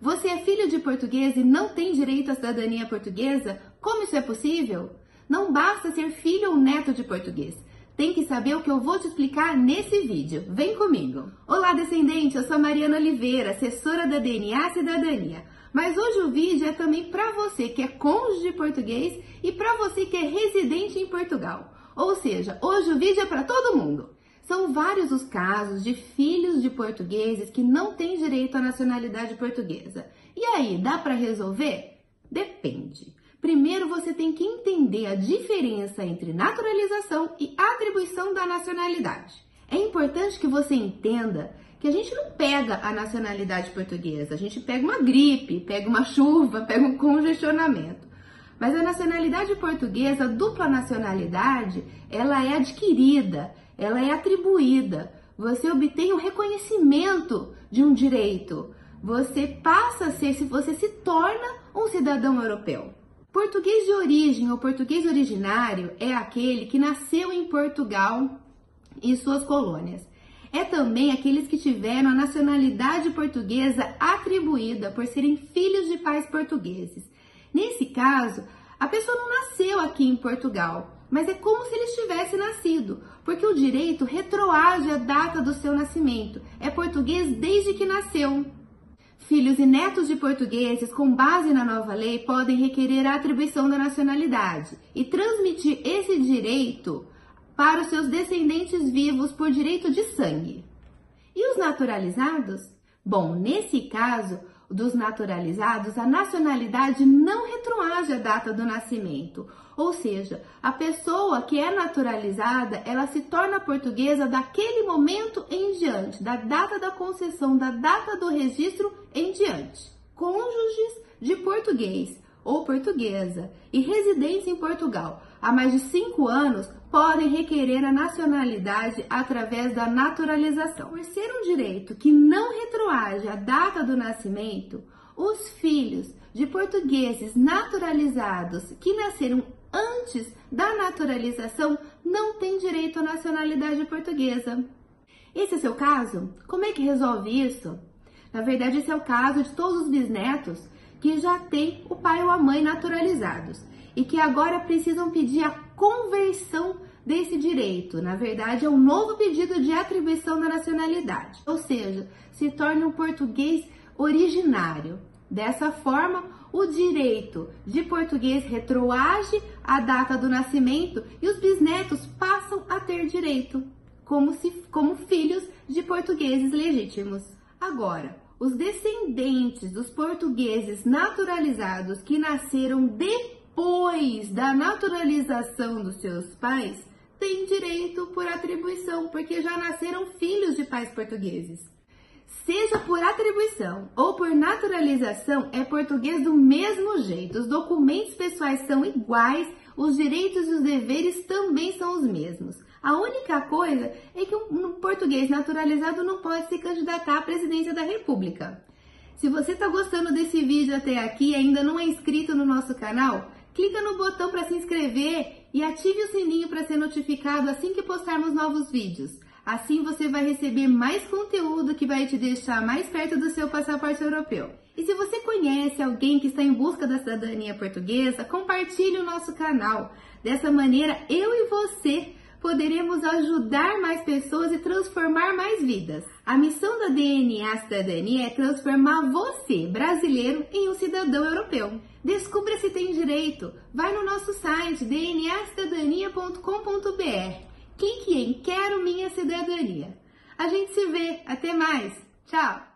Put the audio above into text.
Você é filho de português e não tem direito à cidadania portuguesa? Como isso é possível? Não basta ser filho ou neto de português. Tem que saber o que eu vou te explicar nesse vídeo. Vem comigo! Olá, descendente! Eu sou a Mariana Oliveira, assessora da DNA Cidadania. Mas hoje o vídeo é também para você que é cônjuge português e para você que é residente em Portugal. Ou seja, hoje o vídeo é para todo mundo. São vários os casos de filhos de portugueses que não têm direito à nacionalidade portuguesa. E aí, dá para resolver? Depende. Primeiro, você tem que entender a diferença entre naturalização e atribuição da nacionalidade. É importante que você entenda que a gente não pega a nacionalidade portuguesa, a gente pega uma gripe, pega uma chuva, pega um congestionamento. Mas a nacionalidade portuguesa, a dupla nacionalidade, ela é adquirida, ela é atribuída. Você obtém o reconhecimento de um direito. Você passa a ser, se você se torna um cidadão europeu. Português de origem ou português originário é aquele que nasceu em Portugal e suas colônias. É também aqueles que tiveram a nacionalidade portuguesa atribuída por serem filhos de pais portugueses. Nesse caso, a pessoa não nasceu aqui em Portugal, mas é como se ele tivesse nascido, porque o direito retroage a data do seu nascimento. É português desde que nasceu. Filhos e netos de portugueses, com base na nova lei, podem requerer a atribuição da nacionalidade e transmitir esse direito para os seus descendentes vivos por direito de sangue. E os naturalizados? Bom, nesse caso dos naturalizados, a nacionalidade não retroage a data do nascimento. Ou seja, a pessoa que é naturalizada, ela se torna portuguesa daquele momento em diante, da data da concessão, da data do registro em diante. Cônjuges de português ou portuguesa e residentes em Portugal há mais de 5 anos podem requerer a nacionalidade através da naturalização. Por ser um direito que não retroage a data do nascimento, os filhos de portugueses naturalizados que nasceram antes da naturalização não têm direito à nacionalidade portuguesa. Esse é seu caso? Como é que resolve isso? Na verdade, esse é o caso de todos os bisnetos que já têm o pai ou a mãe naturalizados e que agora precisam pedir a conversão desse direito. Na verdade, é um novo pedido de atribuição da nacionalidade, ou seja, se torna um português originário. Dessa forma, o direito de português retroage a data do nascimento e os bisnetos passam a ter direito, como filhos de portugueses legítimos. Agora, os descendentes dos portugueses naturalizados que nasceram depois da naturalização dos seus pais têm direito por atribuição, porque já nasceram filhos de pais portugueses. Seja por atribuição ou por naturalização, é português do mesmo jeito. Os documentos pessoais são iguais, os direitos e os deveres também são os mesmos. A única coisa é que um português naturalizado não pode se candidatar à presidência da República. Se você está gostando desse vídeo até aqui e ainda não é inscrito no nosso canal, clica no botão para se inscrever e ative o sininho para ser notificado assim que postarmos novos vídeos. Assim você vai receber mais conteúdo que vai te deixar mais perto do seu passaporte europeu. E se você conhece alguém que está em busca da cidadania portuguesa, compartilhe o nosso canal. Dessa maneira, eu e você poderemos ajudar mais pessoas e transformar mais vidas. A missão da DNA Cidadania é transformar você, brasileiro, em um cidadão europeu. Descubra se tem direito. Vai no nosso site dnacidadania.com.br. Clique em Quero Minha Cidadania. A gente se vê. Até mais. Tchau.